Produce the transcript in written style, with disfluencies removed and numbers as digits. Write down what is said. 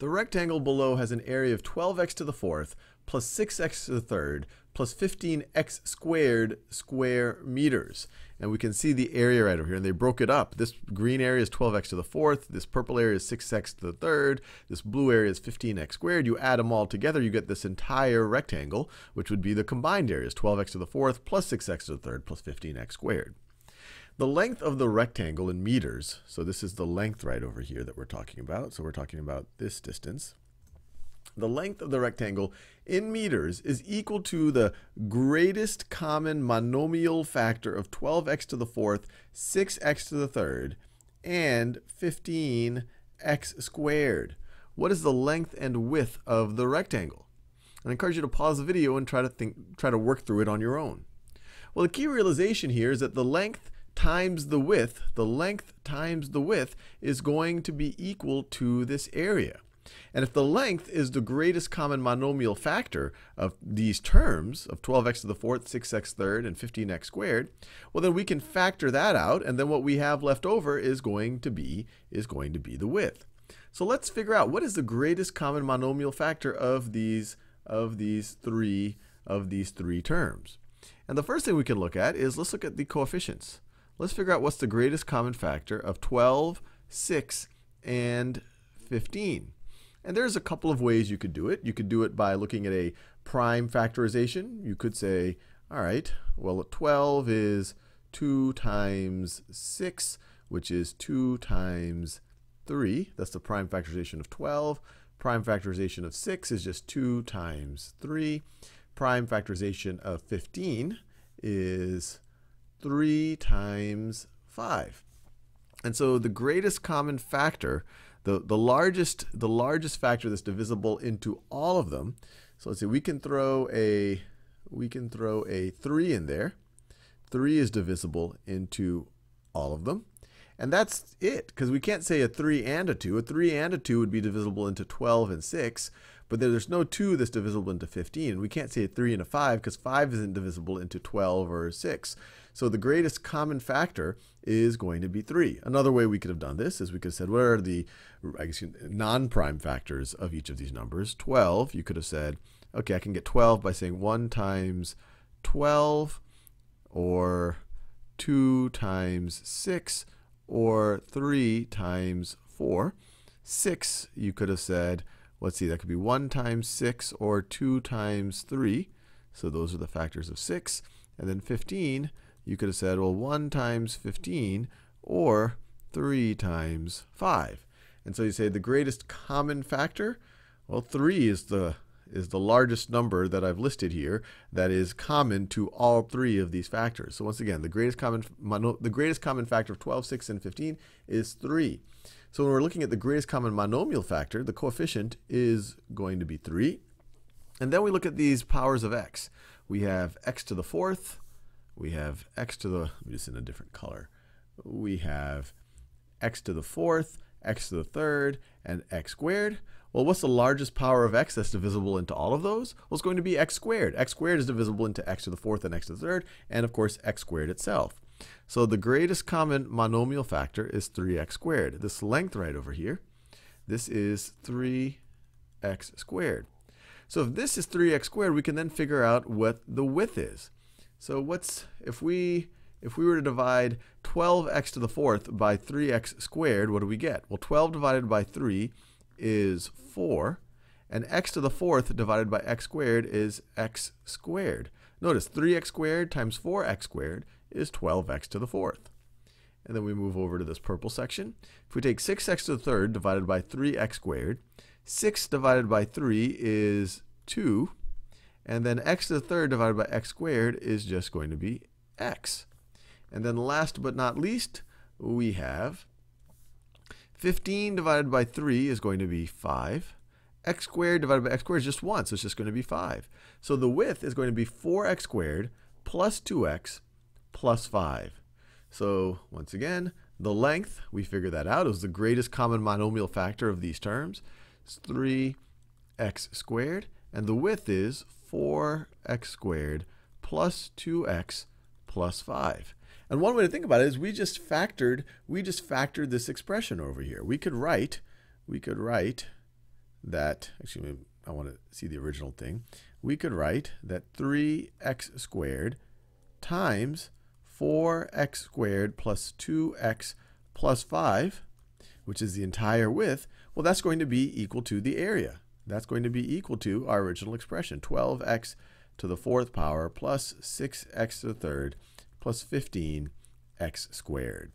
The rectangle below has an area of 12x to the fourth plus 6x to the third plus 15x squared square meters. And we can see the area right over here, and they broke it up. This green area is 12x to the fourth, this purple area is 6x to the third, this blue area is 15x squared. You add them all together, you get this entire rectangle, which would be the combined areas, 12x to the fourth plus 6x to the third plus 15x squared. The length of the rectangle in meters, so this is the length right over here that we're talking about, so we're talking about this distance. The length of the rectangle in meters is equal to the greatest common monomial factor of 12x to the fourth, 6x to the third, and 15x squared. What is the length and width of the rectangle? I encourage you to pause the video and try to work through it on your own. Well, the key realization here is that the length times the width, is going to be equal to this area. And if the length is the greatest common monomial factor of these terms, of 12x to the fourth, 6x third, and 15x squared, well then we can factor that out, and then what we have left over is going to be, the width. So let's figure out what is the greatest common monomial factor of these, three terms. And the first thing we can look at is, let's look at the coefficients. Let's figure out what's the greatest common factor of 12, 6, and 15. And there's a couple of ways you could do it. You could do it by looking at a prime factorization. You could say, all right, well 12 is 2 times 6, which is 2 times 3. That's the prime factorization of 12. Prime factorization of 6 is just 2 times 3. Prime factorization of 15 is 3 times 5. And so the greatest common factor, the largest factor that's divisible into all of them. So let's see, we can throw a 3 in there. 3 is divisible into all of them. And that's it, because we can't say a 3 and a 2. A 3 and a 2 would be divisible into 12 and 6, but there's no 2 that's divisible into 15. And we can't say a 3 and a 5, because 5 isn't divisible into 12 or 6. So the greatest common factor is going to be 3. Another way we could have done this is we could have said, what are the non-prime factors of each of these numbers? 12, you could have said, okay, I can get 12 by saying 1 times 12, or 2 times 6, or 3 times 4. 6, you could have said, let's see, that could be 1 times 6 or 2 times 3. So those are the factors of 6. And then 15, you could have said, well, 1 times 15 or 3 times 5. And so you say the greatest common factor, well, 3 is the largest number that I've listed here that is common to all three of these factors. So once again, the greatest common factor of 12, 6, and 15 is 3. So when we're looking at the greatest common monomial factor, the coefficient is going to be 3. And then we look at these powers of x. We have x to the fourth, we have x to the, let me just in a different color. We have x to the fourth, x to the third, and x squared. Well, what's the largest power of x that's divisible into all of those? Well, it's going to be x squared. X squared is divisible into x to the fourth and x to the third, and of course, x squared itself. So the greatest common monomial factor is 3x squared. This length right over here, this is 3x squared. So if this is 3x squared, we can then figure out what the width is. So what's, if we were to divide 12x to the fourth by 3x squared, what do we get? Well, 12 divided by 3 is 4, and x to the fourth divided by x squared is x squared. Notice 3x squared times 4x squared is 12x to the fourth. And then we move over to this purple section. If we take 6x to the third divided by 3x squared, 6 divided by 3 is 2, and then x to the third divided by x squared is just going to be x. And then last but not least, we have 15 divided by 3 is going to be 5. X squared divided by x squared is just 1, so it's just going to be 5. So the width is going to be 4x squared plus 2x plus 5. So once again, the length, we figured that out. It was the greatest common monomial factor of these terms. It's 3x squared. And the width is 4x squared plus 2x plus 5. And one way to think about it is we just factored this expression over here. We could write that, actually I want to see the original thing, we could write that 3x squared times 4x squared plus 2x plus 5, which is the entire width, well, that's going to be equal to the area. That's going to be equal to our original expression, 12x to the 4th power plus 6x to the 3rd plus 15x squared.